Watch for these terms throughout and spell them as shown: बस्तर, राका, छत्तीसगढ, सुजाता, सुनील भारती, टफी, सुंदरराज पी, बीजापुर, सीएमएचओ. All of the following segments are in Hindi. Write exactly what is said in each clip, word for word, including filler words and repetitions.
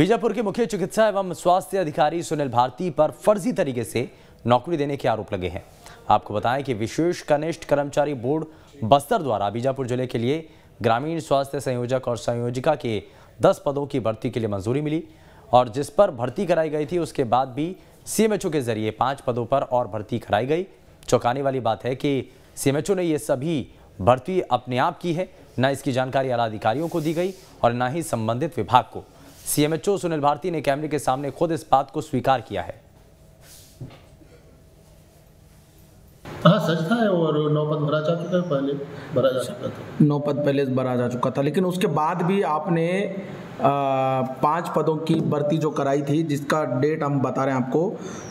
बीजापुर के मुख्य चिकित्सा एवं स्वास्थ्य अधिकारी सुनील भारती पर फर्जी तरीके से नौकरी देने के आरोप लगे हैं। आपको बताएं कि विशेष कनिष्ठ कर्मचारी बोर्ड बस्तर द्वारा बीजापुर जिले के लिए ग्रामीण स्वास्थ्य संयोजक और संयोजिका के दस पदों की भर्ती के लिए मंजूरी मिली और जिस पर भर्ती कराई गई थी, उसके बाद भी सीएमएचओ के जरिए पाँच पदों पर और भर्ती कराई गई। चौंकाने वाली बात है कि सीएमएचओ ने ये सभी भर्ती अपने आप की है, न इसकी जानकारी आला अधिकारियों को दी गई और न ही संबंधित विभाग को। सीएमएचओ सुनील भारती ने कैमरे के सामने खुद इस बात को स्वीकार किया है। हाँ, सच था और नौ पद भरा जा चुका है, पहले भरा जा चुका था, नौ पद पहले भरा जा चुका था, लेकिन उसके बाद भी आपने आ, पाँच पदों की भर्ती जो कराई थी, जिसका डेट हम बता रहे हैं आपको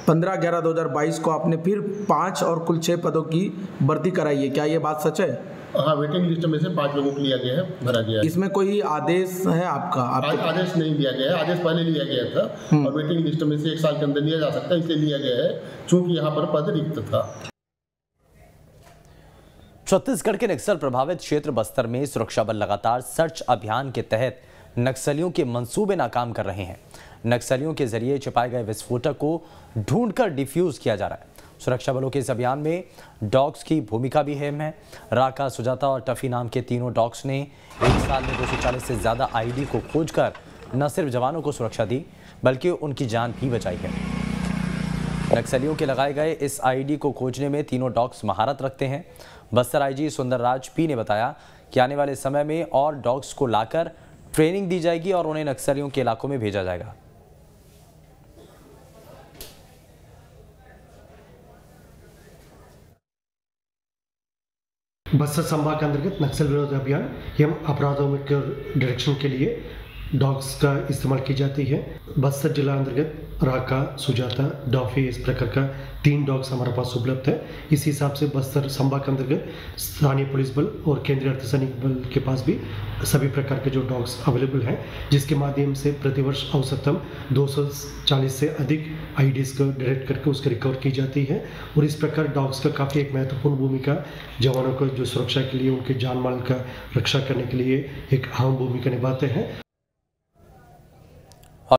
पंद्रह ग्यारह दो हज़ार बाईस को, आपने फिर पाँच और कुल छः पदों की भर्ती कराई है। क्या ये बात सच है? हाँ, वेटिंग लिस्ट में से पाँच लोगों को लिया गया है, भरा गया है। इसमें कोई आदेश है आपका? आपका आदेश नहीं दिया गया है, आदेश पहले लिया गया था और वेटिंग लिस्ट में से एक साल के अंदर लिया जा सकता है, इसलिए लिया गया है चूँकि यहाँ पर पद रिक्त था। छत्तीसगढ़ के नक्सल प्रभावित क्षेत्र बस्तर में सुरक्षा बल लगातार सर्च अभियान के तहत नक्सलियों के मंसूबे नाकाम कर रहे हैं। नक्सलियों के जरिए छिपाए गए विस्फोटक को ढूंढकर डिफ्यूज किया जा रहा है। सुरक्षा बलों के इस अभियान में डॉग्स की भूमिका भी अहम है। राका, सुजाता और टफी नाम के तीनों डॉग्स ने एक साल में दो सौ चालीस से ज़्यादा आईडी को खोज कर न सिर्फ जवानों को सुरक्षा दी बल्कि उनकी जान भी बचाई है। नक्सलियों के लगाए गए इस आईडी को खोजने में तीनों डॉग्स महारत रखते हैं। बस्तर आईजी सुंदरराज पी ने बताया कि आने वाले समय में और डॉग्स को लाकर ट्रेनिंग दी जाएगी और उन्हें नक्सलियों के इलाकों में भेजा जाएगा। बस्तर संभाग के अंतर्गत नक्सल विरोध अभियान एवं अपराधों में डायरेक्शन के लिए डॉग्स का इस्तेमाल की जाती है। बस्तर जिला अंतर्गत राका, सुजाता, डॉफी इस प्रकार का तीन डॉग्स हमारे पास उपलब्ध है। इस हिसाब से बस्तर संभाग के अंतर्गत स्थानीय पुलिस बल और केंद्रीय अर्धसैनिक बल के पास भी सभी प्रकार के जो डॉग्स अवेलेबल हैं, जिसके माध्यम से प्रतिवर्ष औसतन दो सौ चालीस से अधिक आईडीज़ को डायरेक्ट करके उसकी रिकवर की जाती है। और इस प्रकार डॉग्स का काफ़ी एक महत्वपूर्ण भूमिका जवानों को जो सुरक्षा के लिए, उनके जान माल का रक्षा करने के लिए एक अहम भूमिका निभाते हैं।